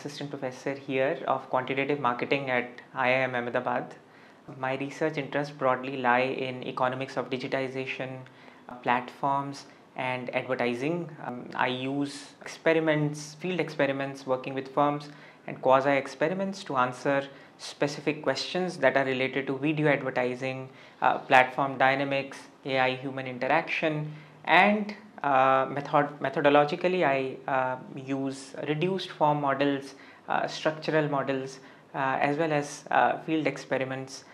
Assistant Professor here of Quantitative Marketing at IIM Ahmedabad. My research interests broadly lie in economics of digitization, platforms and advertising. I use experiments, field experiments working with firms and quasi-experiments to answer specific questions that are related to video advertising, platform dynamics, AI-human interaction, and methodologically I use reduced form models, structural models, as well as field experiments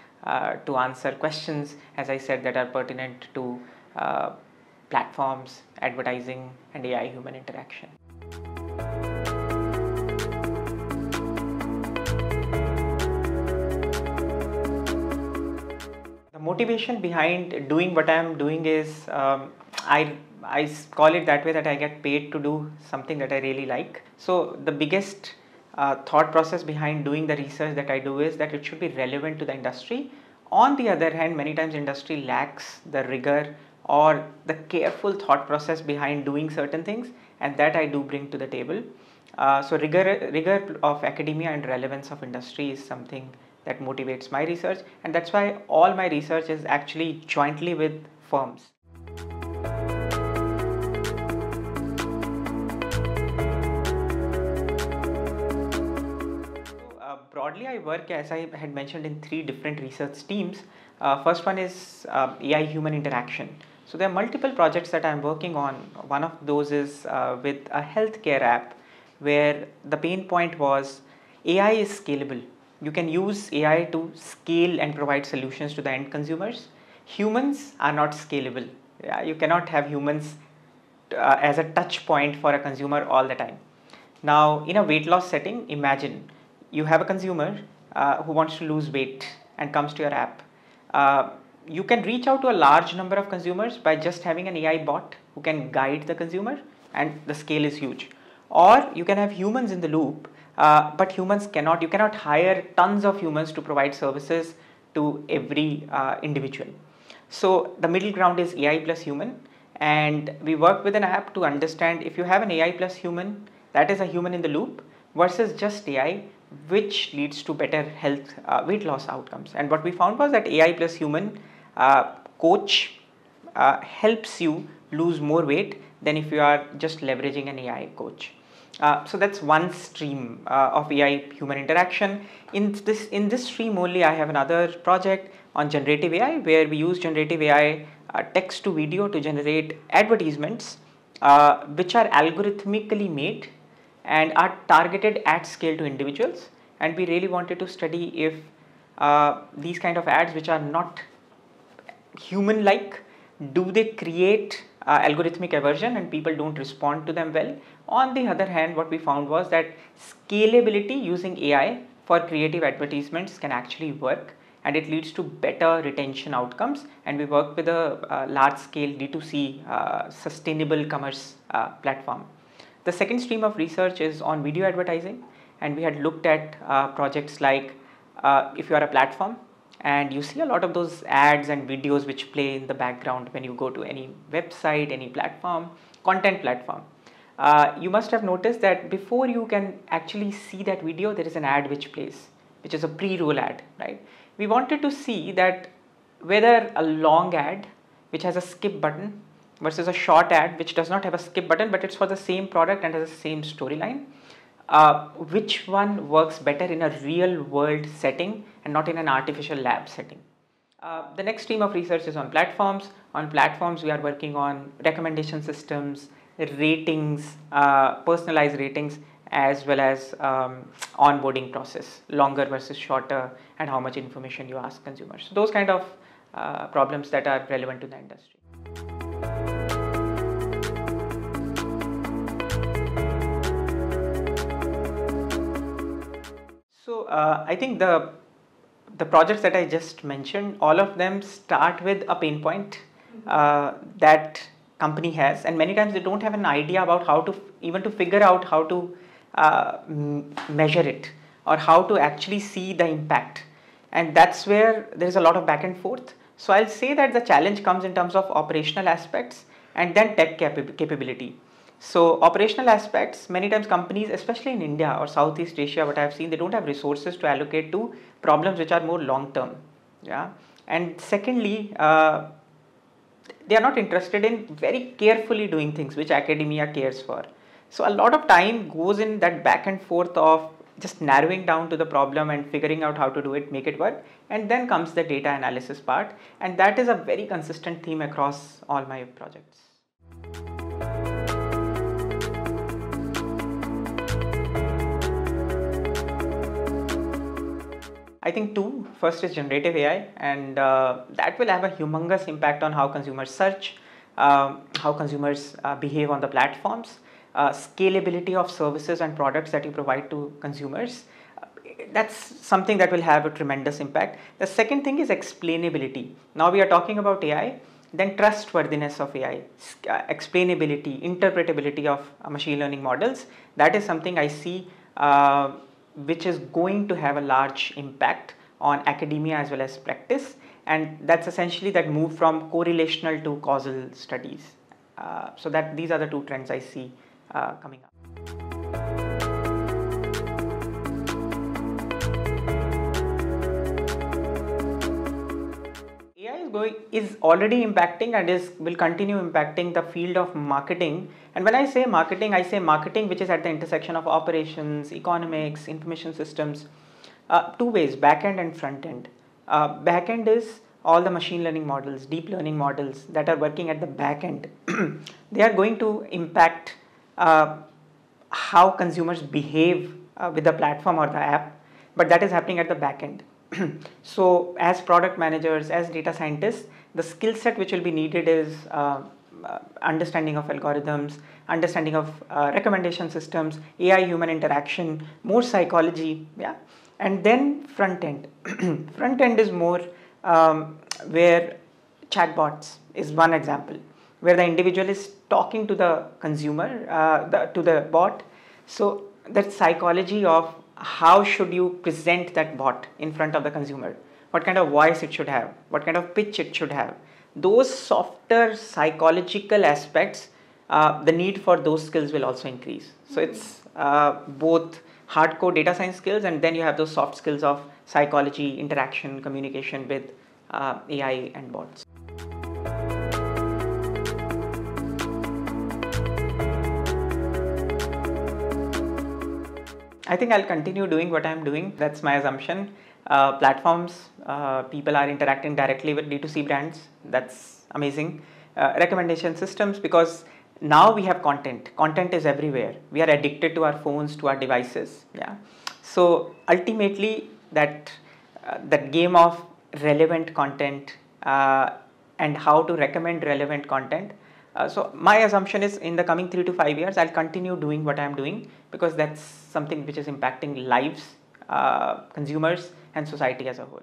to answer questions, as I said, that are pertinent to platforms, advertising and AI-human interaction. Motivation behind doing what I am doing is I call it that way, that I get paid to do something that I really like. So the biggest thought process behind doing the research that I do is that it should be relevant to the industry. On the other hand, many times industry lacks the rigor or the careful thought process behind doing certain things, and that I do bring to the table. So rigor of academia and relevance of industry is something that motivates my research, and that's why all my research is actually jointly with firms. Broadly, I work, as I had mentioned, in three different research teams. First one is AI-human interaction. So there are multiple projects that I'm working on. One of those is with a healthcare app, where the pain point was AI is scalable. You can use AI to scale and provide solutions to the end consumers. Humans are not scalable. Yeah, you cannot have humans as a touch point for a consumer all the time. Now, in a weight loss setting, imagine you have a consumer who wants to lose weight and comes to your app. You can reach out to a large number of consumers by just having an AI bot who can guide the consumer, and the scale is huge. Or you can have humans in the loop, but humans cannot, you cannot hire tons of humans to provide services to every individual. So the middle ground is AI plus human, and we work with an app to understand if you have an AI plus human, that is a human in the loop, versus just AI, which leads to better health weight loss outcomes. And what we found was that AI plus human coach helps you lose more weight than if you are just leveraging an AI coach. So that's one stream of AI-human interaction. In this stream only, I have another project on generative AI, where we use generative AI text to video to generate advertisements which are algorithmically made and are targeted at scale to individuals. And we really wanted to study if these kind of ads, which are not human-like, do they create algorithmic aversion and people don't respond to them well. On the other hand, what we found was that scalability using AI for creative advertisements can actually work, and it leads to better retention outcomes. And we work with a large-scale D2C sustainable commerce platform. The second stream of research is on video advertising, and we had looked at projects like if you are a platform and you see a lot of those ads and videos which play in the background when you go to any website, any platform, content platform. You must have noticed that before you can actually see that video, there is an ad which plays, which is a pre-roll ad, right? We wanted to see that whether a long ad which has a skip button versus a short ad which does not have a skip button, but it's for the same product and has the same storyline, which one works better in a real world setting and not in an artificial lab setting. The next stream of research is on platforms. On platforms, we are working on recommendation systems, ratings, personalized ratings, as well as onboarding process, longer versus shorter, and how much information you ask consumers. So those kind of problems that are relevant to the industry. I think the projects that I just mentioned, all of them start with a pain point that company has, and many times they don't have an idea about how to figure out how to measure it or how to actually see the impact, and that's where there's a lot of back and forth. So I'll say that the challenge comes in terms of operational aspects and then tech capability. So operational aspects, many times companies, especially in India or Southeast Asia, what I have seen, they don't have resources to allocate to problems which are more long term. Yeah. And secondly, they are not interested in very carefully doing things which academia cares for. So a lot of time goes in that back and forth of just narrowing down to the problem and figuring out how to do it, make it work, and then comes the data analysis part, and that is a very consistent theme across all my projects. I think two. First is generative AI, and that will have a humongous impact on how consumers search, how consumers behave on the platforms, scalability of services and products that you provide to consumers. That's something that will have a tremendous impact. The second thing is explainability. Now we are talking about AI, then trustworthiness of AI, explainability, interpretability of machine learning models. That is something I see which is going to have a large impact on academia as well as practice, and that's essentially that move from correlational to causal studies. So that these are the two trends I see coming up. AI is already impacting and will continue impacting the field of marketing. And when I say marketing which is at the intersection of operations, economics, information systems, 2 ways, back-end and front-end. Back-end is all the machine learning models, deep learning models that are working at the back-end. They are going to impact how consumers behave with the platform or the app, but that is happening at the back end. So as product managers, as data scientists, the skill set which will be needed is understanding of algorithms, understanding of recommendation systems, AI-human interaction, more psychology, yeah. And then front end. Front end is more where chatbots is one example, where the individual is talking to the consumer, to the bot. So that psychology of how should you present that bot in front of the consumer, what kind of voice it should have, what kind of pitch it should have, those softer psychological aspects, the need for those skills will also increase. So it's both hardcore data science skills, and then you have those soft skills of psychology, interaction, communication with AI and bots. I think I'll continue doing what I'm doing. That's my assumption. Platforms, people are interacting directly with D2C brands. That's amazing. Recommendation systems, because now we have content. Content is everywhere. We are addicted to our phones, to our devices. Yeah. So ultimately, that game of relevant content and how to recommend relevant content. So my assumption is in the coming 3 to 5 years, I'll continue doing what I'm doing, because that's something which is impacting lives, consumers, and society as a whole.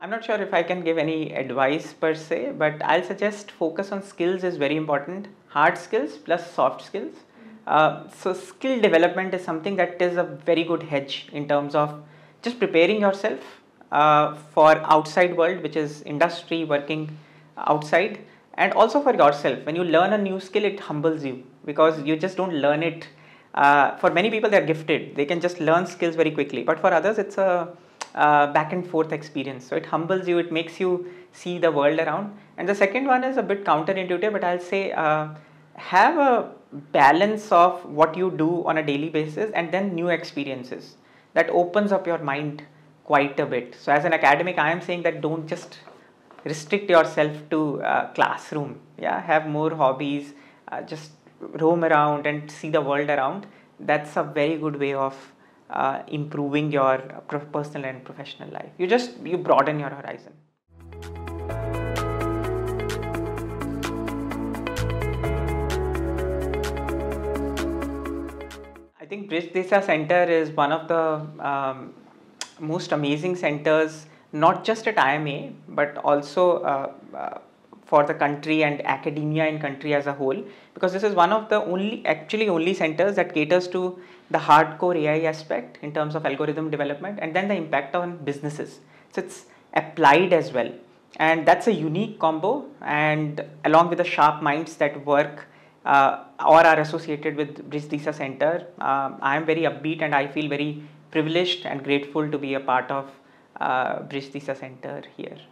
I'm not sure if I can give any advice per se, but I'll suggest focus on skills is very important, hard skills plus soft skills. So skill development is something that is a very good hedge in terms of just preparing yourself for outside world, which is industry, working outside, and also for yourself. When you learn a new skill, it humbles you, because you just don't learn it. For many people, they're gifted. They can just learn skills very quickly. But for others, it's a back and forth experience. So it humbles you. It makes you see the world around. And the second one is a bit counterintuitive, but I'll say have a balance of what you do on a daily basis and then new experiences. That opens up your mind quite a bit. So as an academic, I am saying that don't just restrict yourself to classroom. Yeah, have more hobbies, just roam around and see the world around. That's a very good way of improving your personal and professional life. You broaden your horizon. I think Brij Disa Centre is one of the most amazing centers, not just at IIMA, but also for the country and academia in country as a whole, because this is one of the only centers that caters to the hardcore AI aspect in terms of algorithm development and then the impact on businesses. So it's applied as well, and that's a unique combo, and along with the sharp minds that work or are associated with Brij Disa Centre, I am very upbeat and I feel very privileged and grateful to be a part of Brij Disa Centre here.